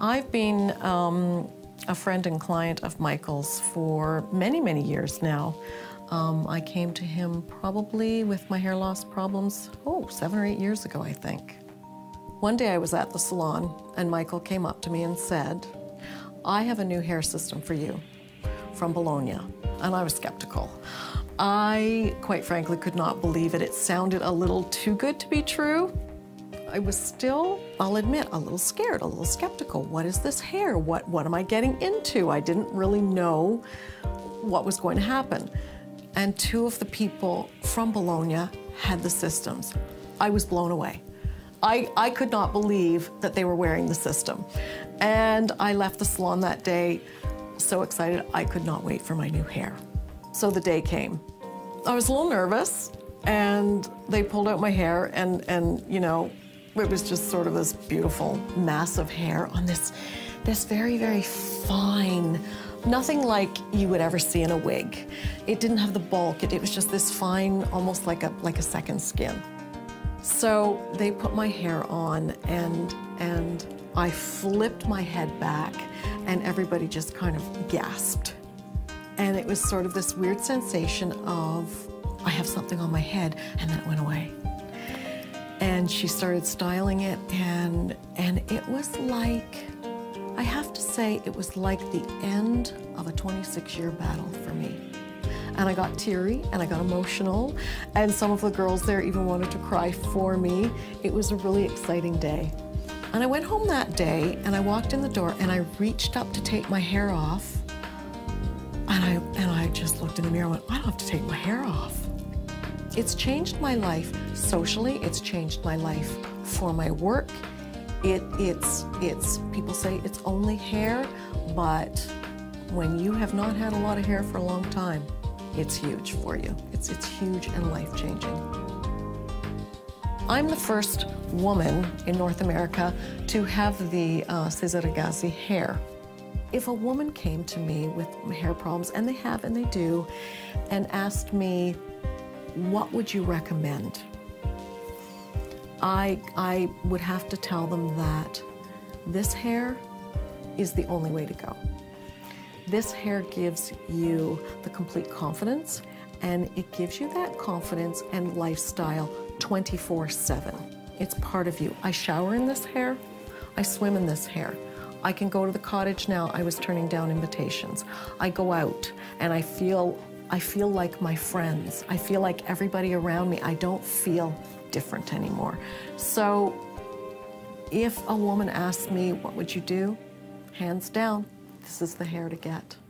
I've been a friend and client of Michael's for many, many years now. I came to him probably with my hair loss problems, 7 or 8 years ago, I think. One day I was at the salon and Michael came up to me and said, "I have a new hair system for you from Bologna." And I was skeptical. I, quite frankly, could not believe it. It sounded a little too good to be true. I was still, I'll admit, a little scared, a little skeptical. What is this hair? What am I getting into? I didn't really know what was going to happen. And two of the people from Bologna had the systems. I was blown away. I could not believe that they were wearing the system. And I left the salon that day so excited, I could not wait for my new hair. So the day came. I was a little nervous, and they pulled out my hair, and you know, it was just sort of this beautiful mass of hair on this very, very fine, nothing like you would ever see in a wig. It didn't have the bulk, it was just this fine, almost like a second skin. So they put my hair on, and I flipped my head back, and everybody just kind of gasped. And it was sort of this weird sensation of, I have something on my head, and then it went away. And she started styling it, and it was like, I have to say, it was like the end of a 26-year battle for me. And I got teary, and I got emotional, and some of the girls there even wanted to cry for me. It was a really exciting day. And I went home that day, and I walked in the door, and I reached up to take my hair off, and I just looked in the mirror and went, I don't have to take my hair off. It's changed my life socially, it's changed my life for my work. It's people say it's only hair, but when you have not had a lot of hair for a long time, it's huge for you. It's huge and life-changing. I'm the first woman in North America to have the Cesare Ragazzi hair. If a woman came to me with hair problems, and they have and they do, and asked me, what would you recommend? I would have to tell them that this hair is the only way to go. This hair gives you the complete confidence, and it gives you that confidence and lifestyle 24/7. It's part of you. I shower in this hair. I swim in this hair. I can go to the cottage now. I was turning down invitations. I go out and I feel like my friends. I feel like everybody around me. I don't feel different anymore. So if a woman asks me, what would you do? Hands down, this is the hair to get.